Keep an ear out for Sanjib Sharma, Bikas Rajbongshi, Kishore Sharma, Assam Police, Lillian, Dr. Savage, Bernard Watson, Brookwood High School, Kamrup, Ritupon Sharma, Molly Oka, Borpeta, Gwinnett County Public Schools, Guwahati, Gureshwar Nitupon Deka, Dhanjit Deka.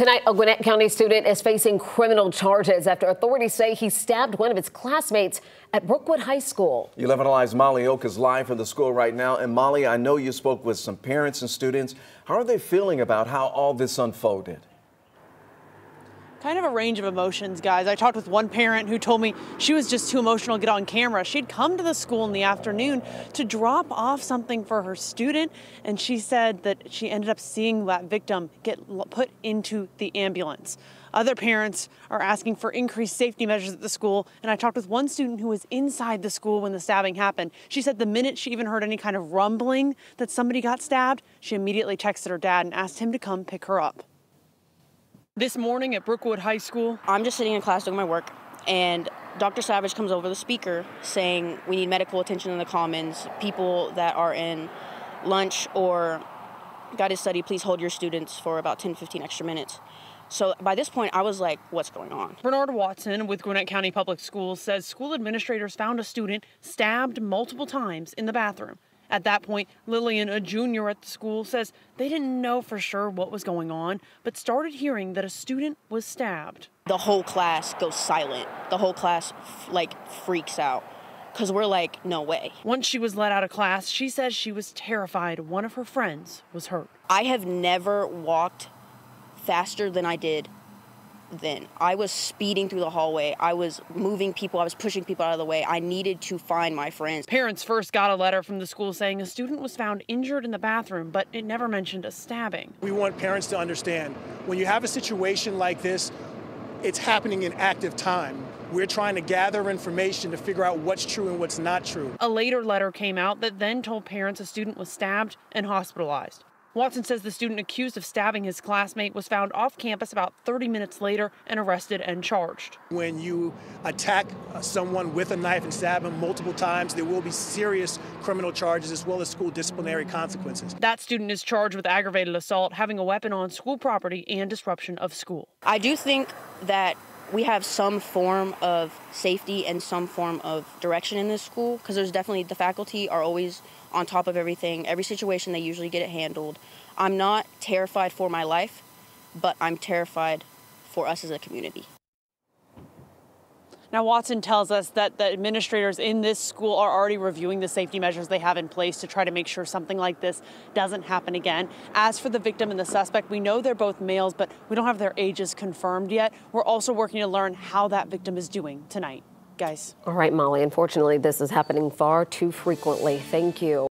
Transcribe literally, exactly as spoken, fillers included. Tonight, a Gwinnett County student is facing criminal charges after authorities say he stabbed one of his classmates at Brookwood High School. eleven Alive's Molly Oka is live for the school right now. And Molly, I know you spoke with some parents and students. How are they feeling about how all this unfolded? Kind of a range of emotions, guys. I talked with one parent who told me she was just too emotional to get on camera. She'd come to the school in the afternoon to drop off something for her student, and she said that she ended up seeing that victim get put into the ambulance. Other parents are asking for increased safety measures at the school, and I talked with one student who was inside the school when the stabbing happened. She said the minute she even heard any kind of rumbling that somebody got stabbed, she immediately texted her dad and asked him to come pick her up. This morning at Brookwood High School, I'm just sitting in class doing my work, and Doctor Savage comes over the speaker saying we need medical attention in the commons. People that are in lunch or guided study, please hold your students for about ten, fifteen extra minutes. So by this point, I was like, what's going on? Bernard Watson with Gwinnett County Public Schools says school administrators found a student stabbed multiple times in the bathroom. At that point, Lillian, a junior at the school, says they didn't know for sure what was going on, but started hearing that a student was stabbed. The whole class goes silent. The whole class, like, freaks out because we're like, no way. Once she was let out of class, she says she was terrified one of her friends was hurt. I have never walked faster than I did then. I was speeding through the hallway. I was moving people. I was pushing people out of the way. I needed to find my friends. Parents first got a letter from the school saying a student was found injured in the bathroom, but it never mentioned a stabbing. We want parents to understand when you have a situation like this, it's happening in active time. We're trying to gather information to figure out what's true and what's not true. A later letter came out that then told parents a student was stabbed and hospitalized. Watson says the student accused of stabbing his classmate was found off campus about thirty minutes later and arrested and charged. When you attack someone with a knife and stab him multiple times, there will be serious criminal charges as well as school disciplinary consequences. That student is charged with aggravated assault, having a weapon on school property, and disruption of school. I do think that we have some form of safety and some form of direction in this school, because there's definitely, the faculty are always on top of everything. Every situation, they usually get it handled. I'm not terrified for my life, but I'm terrified for us as a community. Now, Watson tells us that the administrators in this school are already reviewing the safety measures they have in place to try to make sure something like this doesn't happen again. As for the victim and the suspect, we know they're both males, but we don't have their ages confirmed yet. We're also working to learn how that victim is doing tonight. Guys. All right, Molly, unfortunately, this is happening far too frequently. Thank you.